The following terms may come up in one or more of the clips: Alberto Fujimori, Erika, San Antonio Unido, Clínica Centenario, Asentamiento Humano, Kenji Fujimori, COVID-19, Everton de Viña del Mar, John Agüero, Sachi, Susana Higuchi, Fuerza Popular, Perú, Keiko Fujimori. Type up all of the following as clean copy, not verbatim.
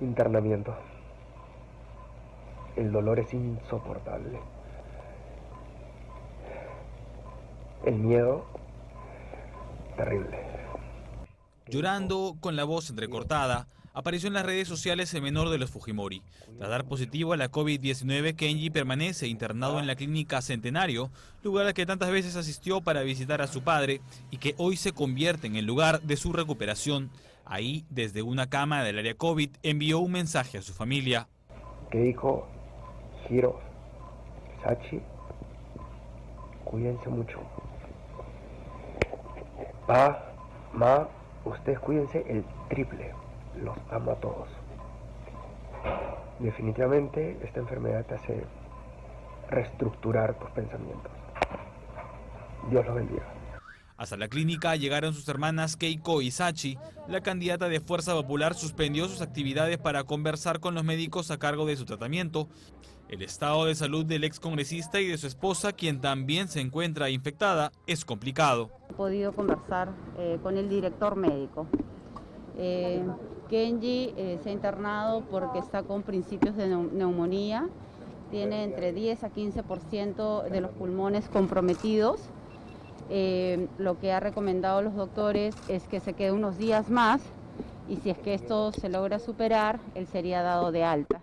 Internamiento. El dolor es insoportable. El miedo, terrible. Llorando, con la voz entrecortada, apareció en las redes sociales el menor de los Fujimori. Tras dar positivo a la COVID-19, Kenji permanece internado en la Clínica Centenario, lugar al que tantas veces asistió para visitar a su padre y que hoy se convierte en el lugar de su recuperación. Ahí, desde una cama del área COVID, envió un mensaje a su familia. Keiko, Hiro, Sachi, cuídense mucho. Pa, ma, ustedes cuídense el triple. Los amo a todos. Definitivamente esta enfermedad te hace reestructurar tus pensamientos. Dios los bendiga. Hasta la clínica llegaron sus hermanas Keiko y Sachi. La candidata de Fuerza Popular suspendió sus actividades para conversar con los médicos a cargo de su tratamiento. El estado de salud del excongresista y de su esposa, quien también se encuentra infectada, es complicado. He podido conversar con el director médico. Kenji se ha internado porque está con principios de neumonía, tiene entre 10 a 15% de los pulmones comprometidos. Lo que ha recomendado los doctores es que se quede unos días más y si es que esto se logra superar, él sería dado de alta.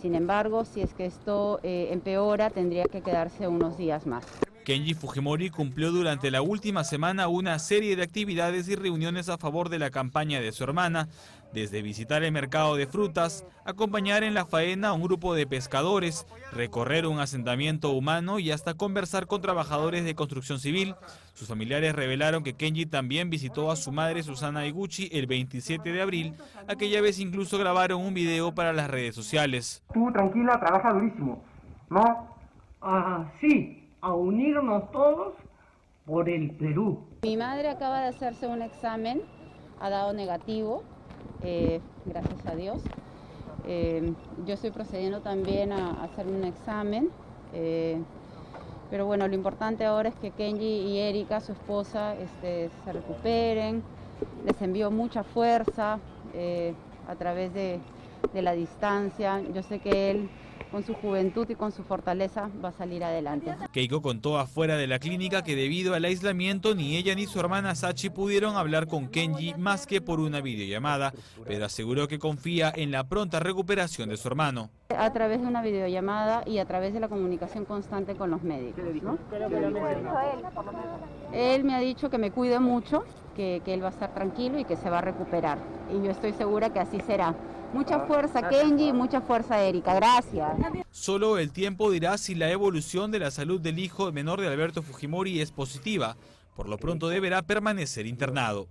Sin embargo, si es que esto empeora, tendría que quedarse unos días más. Kenji Fujimori cumplió durante la última semana una serie de actividades y reuniones a favor de la campaña de su hermana, desde visitar el mercado de frutas, acompañar en la faena a un grupo de pescadores, recorrer un asentamiento humano y hasta conversar con trabajadores de construcción civil. Sus familiares revelaron que Kenji también visitó a su madre Susana Higuchi el 27 de abril. Aquella vez incluso grabaron un video para las redes sociales. Tú tranquila, trabaja durísimo, ¿no? Ah, sí. A unirnos todos por el Perú. Mi madre acaba de hacerse un examen, ha dado negativo, gracias a Dios. Yo estoy procediendo también a hacer un examen, pero bueno, lo importante ahora es que Kenji y Erika, su esposa, se recuperen. Les envío mucha fuerza a través de la distancia. Yo sé que él, con su juventud y con su fortaleza, va a salir adelante. Keiko contó afuera de la clínica que debido al aislamiento ni ella ni su hermana Sachi pudieron hablar con Kenji más que por una videollamada, pero aseguró que confía en la pronta recuperación de su hermano. A través de una videollamada y a través de la comunicación constante con los médicos, ¿no? Él me ha dicho que me cuide mucho, que él va a estar tranquilo y que se va a recuperar. Y yo estoy segura que así será. Mucha fuerza Kenji, mucha fuerza Erika, gracias. Solo el tiempo dirá si la evolución de la salud del hijo menor de Alberto Fujimori es positiva. Por lo pronto deberá permanecer internado.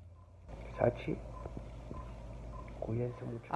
Sachi, cuídense mucho.